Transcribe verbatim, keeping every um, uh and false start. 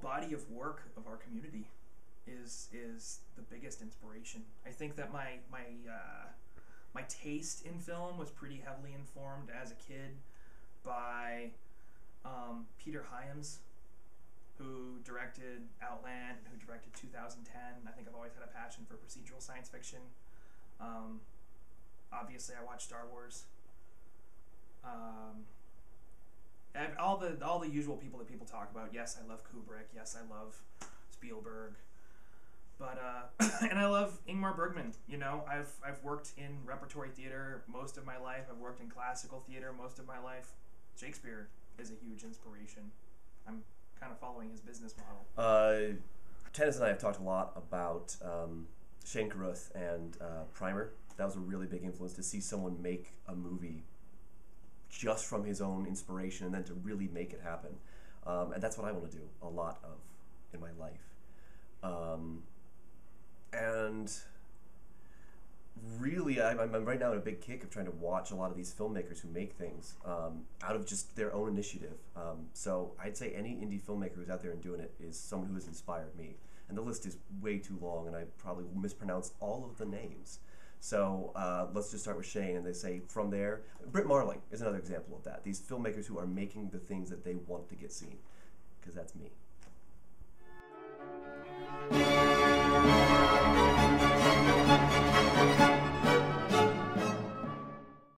body of work of our community is is the biggest inspiration. I think that my my uh, my taste in film was pretty heavily informed as a kid by um, Peter Hyams, who directed Outland, who directed two thousand ten. I think I've always had a passion for procedural science fiction. Um, obviously, I watched Star Wars. Um, and all the all the usual people that people talk about. Yes, I love Kubrick. Yes, I love Spielberg. But uh, and I love Ingmar Bergman. You know, I've I've worked in repertory theater most of my life. I've worked in classical theater most of my life. Shakespeare is a huge inspiration. I'm kind of following his business model. Uh, Tennyson and I have talked a lot about um, Shane Carruth and uh, Primer. That was a really big influence to see someone make a movie just from his own inspiration and then to really make it happen. Um, and that's what I want to do a lot of in my life. Um, and really, I, I'm right now in a big kick of trying to watch a lot of these filmmakers who make things um, out of just their own initiative. Um, so I'd say any indie filmmaker who's out there and doing it is someone who has inspired me. And the list is way too long, and I probably mispronounced all of the names. So uh, let's just start with Shane, and they say from there. Britt Marling is another example of that. These filmmakers who are making the things that they want to get seen, because that's me.